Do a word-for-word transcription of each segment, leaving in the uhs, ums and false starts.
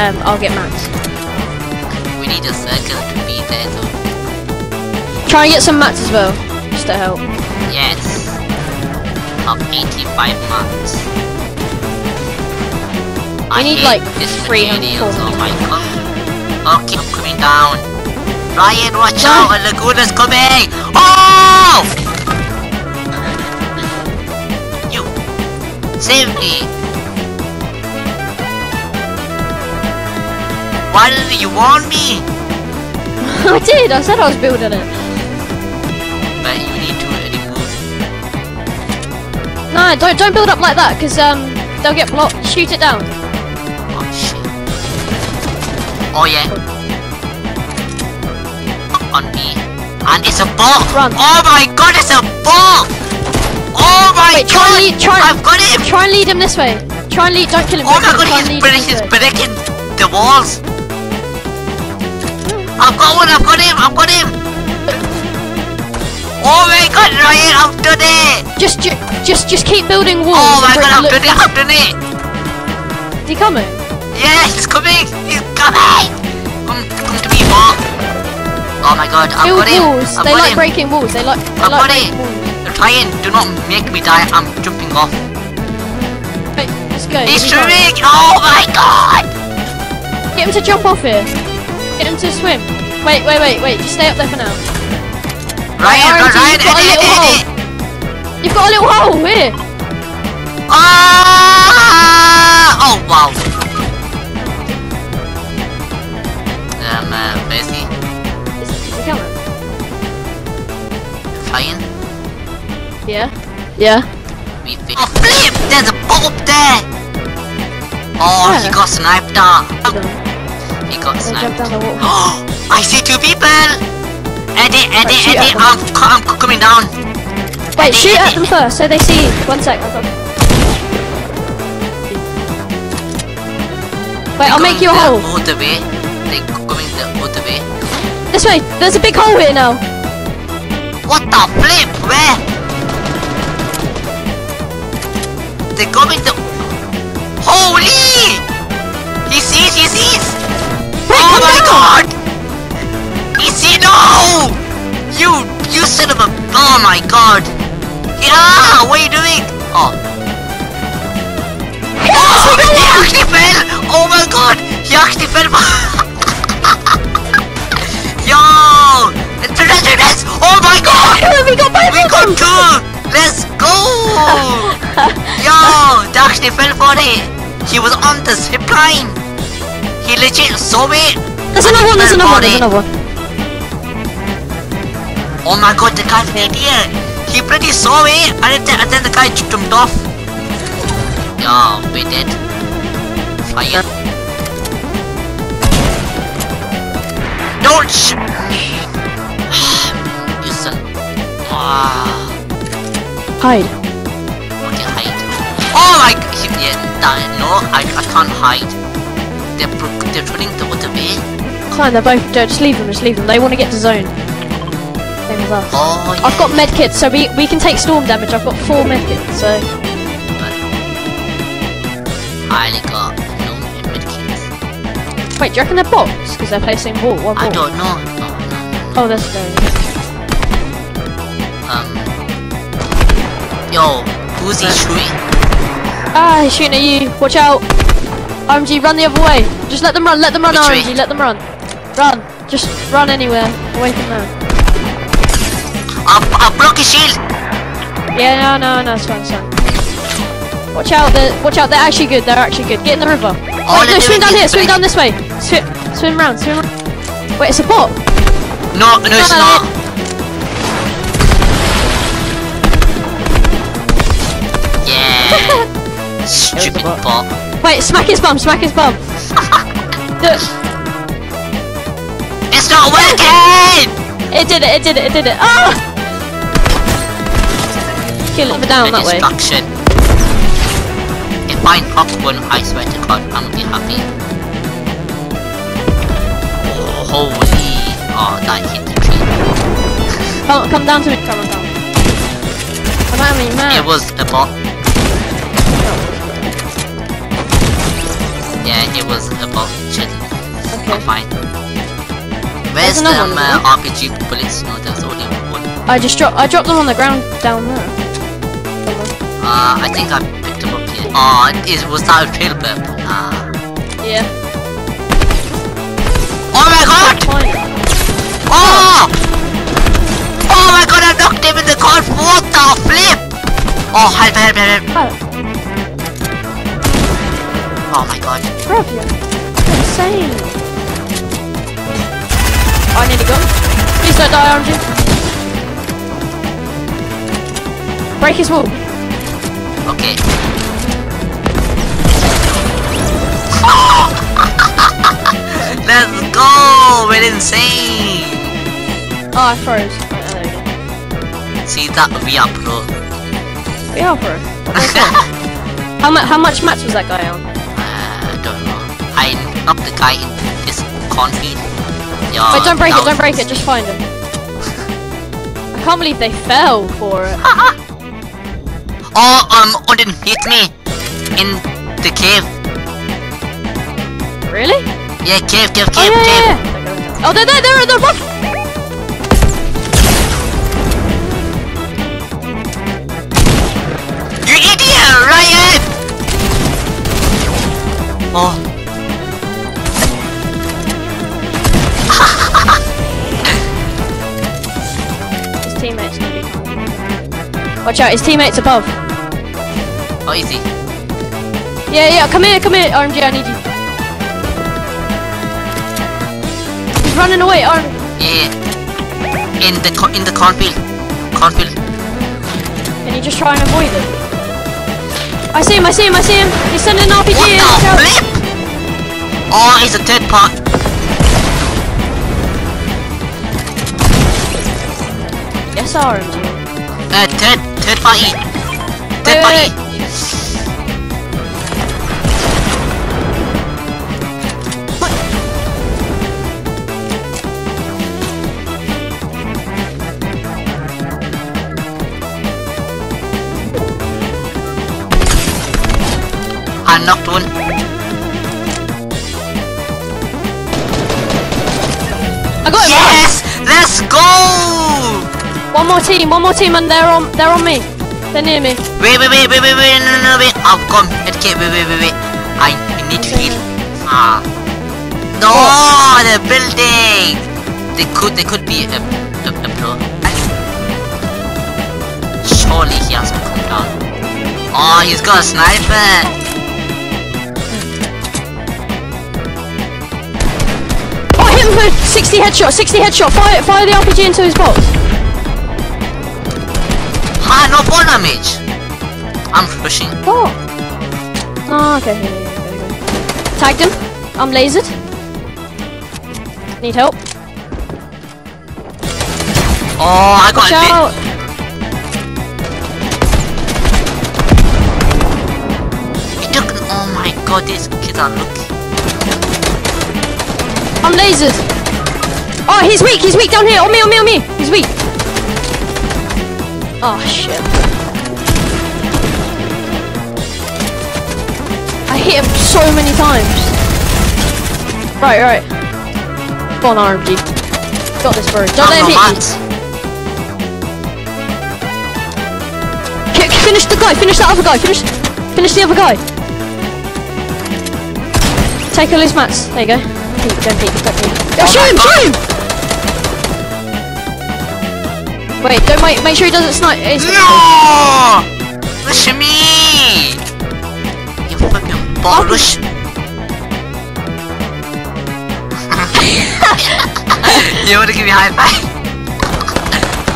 um, I'll get mats. We need a circle to be there though. Try and get some mats as well, just to help. Yes. Of eighty-five mats. I need like three hundred. Oh my god. Okay, I'm coming down. Ryan, watch out! A laguna's coming! Oh! You! Save me! Why didn't you warn me? I did! I said I was building it. But you need to remove. No, don't don't build up like that, because um they'll get blocked. Shoot it down. Oh shit! Oh yeah. On me, and it's a ball. Run. Oh my god, it's a ball. Oh my Wait, god, lead, try, I've got him. Try and lead him this way. Try and lead, don't kill him. Oh my god, he's, break, he's breaking the walls. I've got one, I've got him, I've got him. Oh my god, Ryan, I've done it. Just, ju just, just keep building walls. Oh my god, I've done it, I've done it. Is he coming? Yeah, he's coming, he's coming. Come, come to me, Mark. Oh my god, I've got him! Walls. I've they got like him. breaking walls, they like, they I've like got breaking it. walls. Ryan, do not make me die, I'm jumping off. Hey, let's go. He's swimming! Oh my god! Get him to jump off here. Get him to swim. Wait, wait, wait, wait, just stay up there for now. Ryan, right, Ryan, you've got a little hole. You've got a little hole, here! Ah! Oh wow! Um, uh, where's he? Ryan? Yeah? Yeah? Oh flip! There's a ball up there! Oh, yeah. He got sniped up! He got they sniped. Oh! I see two people! Edit, edit, right, edit! I'm, I'm coming down! Wait, edit, shoot edit. at them first so they see you. One sec, I've got... Wait, They're I'll make you a hole! They're going the other way. This way! There's a big hole here now! What the flip? Where? They're going to... Holy! He sees, he sees! Wait, oh my down. god! He sees, no! You, you son of a... Oh my god! Yeah, what are you doing? Oh. Oh, he actually fell! Oh my god! He actually fell! Yo! It's a residence! Oh my god! We got both! We got two! Let's go! Yo! They actually fell for it! He was on the zip line! He legit saw it! There's another one! There's another one! There's another one! Oh my god, the guy's an idiot! He pretty saw it! And then, and then the guy jumped off! Yo, we did! Fire! Don't sh- Wow. Hide. Okay, hide. Oh my god! Yeah, no, I, I can't hide. They're, they're running the other way. Fine, they're both. Just leave them, just leave them. They want to get to zone. Same as us. Oh, yeah. I've got medkits, so we, we can take storm damage. I've got four medkits, so. I only got no medkits. Wait, do you reckon they're bots? Because they're placing wall. What I don't know. No, no, no. Oh, that's very. Um, yo, who's he shooting? Ah, he's shooting at you. Watch out. R M G, run the other way. Just let them run, let them run, R M G, let them run. Run. Just run anywhere. Away from them. I broke his shield. Yeah, no, no, no, it's fine, it's fine. Watch out, they're, watch out, they're actually good, they're actually good. Get in the river. Oh, Wait, no, swim down here, swim down this way. Swim, swim round, swim round. Wait, it's a bot. No, no, it's not. Stupid bot. Wait, smack his bum, smack his bum. Look. It's not working! It did it, it did it, it did it. Oh! Kill him down that way. If I pop one, I swear to god, I'm gonna be happy. Oh, holy. Oh, that hit the tree. Come, come down to me, come on down. Come at me, man. It was a bot. Yeah, it was about chilling. Okay. I'm fine. Where's the um, uh, R P G bullets? No, there's only one. I just dropped. I dropped them on the ground down there. Uh, I think I picked them up here. Oh, it was that a trail burp? Ah. Yeah. Oh my god! Oh! Oh my god! I knocked him in the car. What the flip? Oh, help! Help! Help! help. Oh. Oh my god. Bro, you're insane. I need a gun. Please don't die, R M G. Break his wall. Okay. Let's go! We're insane! Oh, I froze. There we go. See that? We are pro. We are pro. how, mu how much match was that guy on? I knocked the guy in this cornfield. Yeah, wait, don't break it, don't break it, just find him. I can't believe they fell for it. Oh, um, Odin hit me in the cave. Really? Yeah, cave, cave, cave, oh, yeah, cave. Yeah, yeah. Oh, they're there, they're they're rock. You idiot, Ryan! Oh. Watch out, his teammates above. Oh, easy. Yeah, yeah, come here, come here, R M G, I need you. He's running away, R M G. Yeah, in the in the cornfield, cornfield. Can you just try and avoid it? I see him, I see him, I see him. He's sending an R P G. What in. The flip? Oh, he's a third part. Yes, R M G. Uh, third, third party. Third party. I knocked one. I got him. Yes, right. Let's go. One more team, one more team, and they're on, they're on me. They're near me. Wait, wait, wait, wait, wait, wait, no, no, wait. I've gone. Okay, wait, wait, wait, wait. I need to heal. Ah. No, what? The building. They could, they could be a, a, a pro. Surely he has to come down. Oh, he's got a sniper. Oh, hit him with sixty headshot, sixty headshot. Fire, fire the R P G into his box. Ah, no ball damage! I'm pushing. Oh! Oh, okay. Yeah, yeah, yeah. Tagged him. I'm lasered. Need help. Oh, I got out. He took. Oh my god, these kids are lucky. I'm lasered. Oh, he's weak. He's weak down here. On me, on me, on me. He's weak. Oh shit. I hit him so many times. Right, right. Go on, R M G. Got this, bro. Don't I'm let him hit you. Finish the guy, finish that other guy, finish finish the other guy. Take a loose mats. There you go. Don't peek, don't peek. Yeah, oh, shoot him, shoot him! Wait, don't wait, make sure he doesn't snipe. No! Rush me! You fucking ball rush. You wanna give me a high five?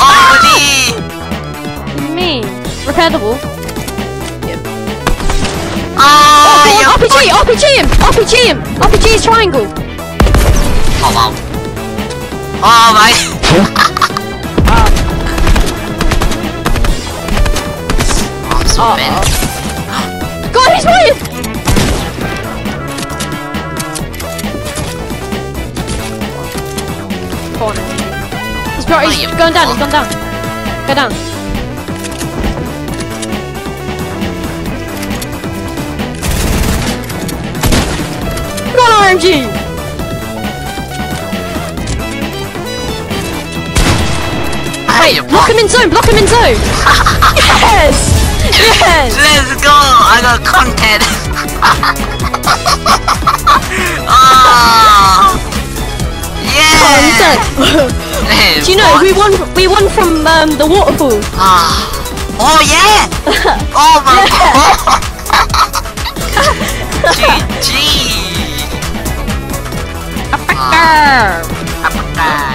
Oh, buddy! Me. Repair the wall. Yep. Oh, oh, R P G, R P G him! R P G him! R P G is triangle! Oh, wow. Oh, my. Uh -oh. God, he's right! Corner. He's, brought, he's going down, he's gone down. Go down. on R M G! Wait, block him in zone, block him in zone! Yes! Yes! Let's go! I got content! Oh! Yes! Oh, I'm dead. Hey, do you know, what? we won we won from um, the waterfall. Ah. Oh yeah! Oh my god! G G! Aperture! Aperture!